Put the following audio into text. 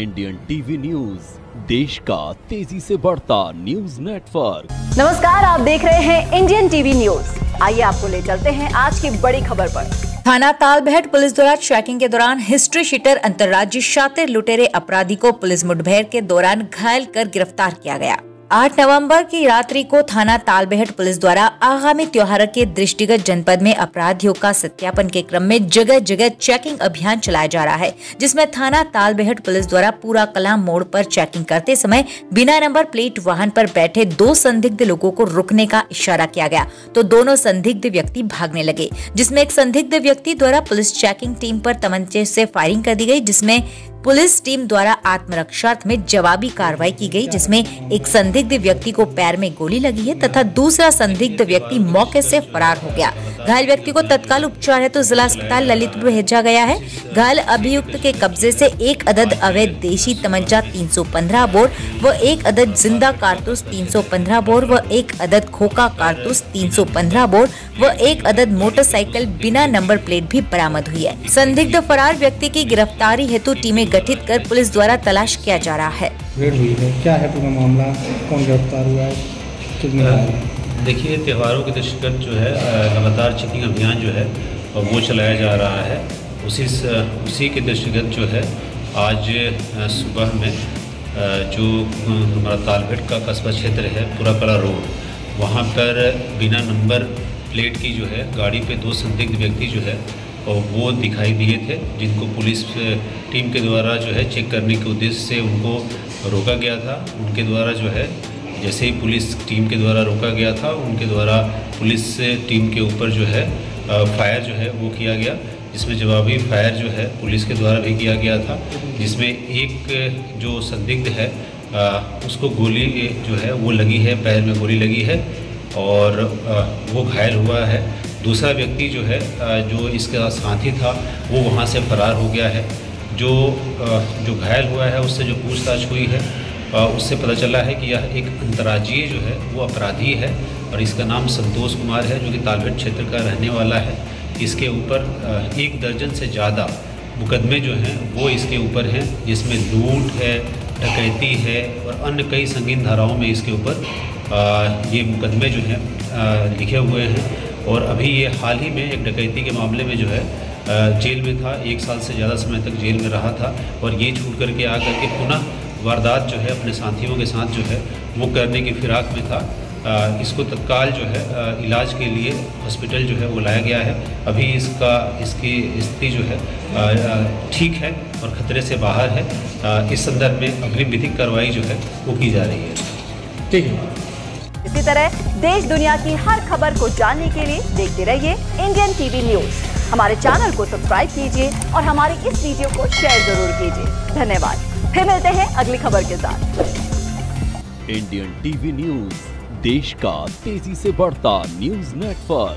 Indian TV news, देश का तेजी से बढ़ता न्यूज नेटवर्क। नमस्कार, आप देख रहे हैं इंडियन टीवी न्यूज। आइए आपको ले चलते हैं आज की बड़ी खबर पर। थाना तालबेहट पुलिस द्वारा ट्रैकिंग के दौरान हिस्ट्री शीटर अंतर्राज्यीय शातिर लुटेरे अपराधी को पुलिस मुठभेड़ के दौरान घायल कर गिरफ्तार किया गया। 8 नवंबर की रात्रि को थाना तालबेहट पुलिस द्वारा आगामी त्योहार के दृष्टिगत जनपद में अपराधियों का सत्यापन के क्रम में जगह जगह चेकिंग अभियान चलाया जा रहा है, जिसमें थाना तालबेहट पुलिस द्वारा पूरा कला मोड़ पर चेकिंग करते समय बिना नंबर प्लेट वाहन पर बैठे 2 संदिग्ध लोगों को रुकने का इशारा किया गया तो दोनों संदिग्ध व्यक्ति भागने लगे, जिसमें एक संदिग्ध व्यक्ति द्वारा पुलिस चेकिंग टीम पर तमंचे से फायरिंग कर दी गई, जिसमें पुलिस टीम द्वारा आत्मरक्षार्थ में जवाबी कार्रवाई की गई, जिसमें एक संदिग्ध व्यक्ति को पैर में गोली लगी है तथा दूसरा संदिग्ध व्यक्ति मौके से फरार हो गया। घायल व्यक्ति को तत्काल उपचार है तो जिला अस्पताल ललितपुर भेजा गया है। घायल अभियुक्त के कब्जे से 1 अदद अवैध देशी तमंचा 315 बोर व 1 अदद जिंदा कारतूस 315 बोर व 1 अदद खोखा कारतूस 315 बोर व 1 अदद मोटरसाइकिल बिना नंबर प्लेट भी बरामद हुई है। संदिग्ध फरार व्यक्ति की गिरफ्तारी हेतु टीमें गठित कर पुलिस द्वारा तलाश किया जा रहा है। क्या है पूरा मामला, कौन गिरफ्तार हुआ है, कितने? देखिए, त्योहारों के दृष्टिगत जो है लगातार चेकिंग अभियान जो है वो चलाया जा रहा है। उसी के दृष्टिगत जो है आज सुबह में जो हमारा तालबेहट का कस्बा क्षेत्र है, पुराकला रोड, वहाँ पर बिना नंबर प्लेट की जो है गाड़ी पे 2 संदिग्ध व्यक्ति जो है और वो दिखाई दिए थे, जिनको पुलिस टीम के द्वारा जो है चेक करने के उद्देश्य से उनको रोका गया था। उनके द्वारा जो है जैसे ही पुलिस टीम के द्वारा रोका गया था, उनके द्वारा पुलिस टीम के ऊपर जो है फायर जो है वो किया गया, जिसमें जवाबी फायर जो है पुलिस के द्वारा भी किया गया था, जिसमें एक जो संदिग्ध है उसको गोली जो है वो लगी है, पैर में गोली लगी है और वो घायल हुआ है। दूसरा व्यक्ति जो है जो इसका साथी था वो वहाँ से फरार हो गया है। जो घायल हुआ है उससे जो पूछताछ हुई है उससे पता चला है कि यह एक अंतर्राज्यीय जो है वो अपराधी है और इसका नाम संतोष कुमार है, जो कि तालबेहट क्षेत्र का रहने वाला है। इसके ऊपर 1 दर्जन से ज़्यादा मुकदमे जो हैं वो इसके ऊपर हैं, जिसमें लूट है, डकैती है और अन्य कई संगीन धाराओं में इसके ऊपर ये मुकदमे जो हैं लिखे हुए हैं। और अभी ये हाल ही में एक डकैती के मामले में जो है जेल में था, 1 साल से ज़्यादा समय तक जेल में रहा था और ये छूट करके आ करके पुनः वारदात जो है अपने साथियों के साथ जो है वो करने की फिराक में था। इसको तत्काल जो है इलाज के लिए हॉस्पिटल जो है वो लाया गया है। अभी इसकी स्थिति जो है ठीक है और ख़तरे से बाहर है। इस संदर्भ में अग्रिम विधिक कार्रवाई जो है वो की जा रही है। ठीक है, इसी तरह देश दुनिया की हर खबर को जानने के लिए देखते रहिए इंडियन टीवी न्यूज़। हमारे चैनल को सब्सक्राइब कीजिए और हमारे इस वीडियो को शेयर जरूर कीजिए। धन्यवाद। फिर मिलते हैं अगली खबर के साथ। इंडियन टीवी न्यूज़, देश का तेजी से बढ़ता न्यूज़ नेटवर्क।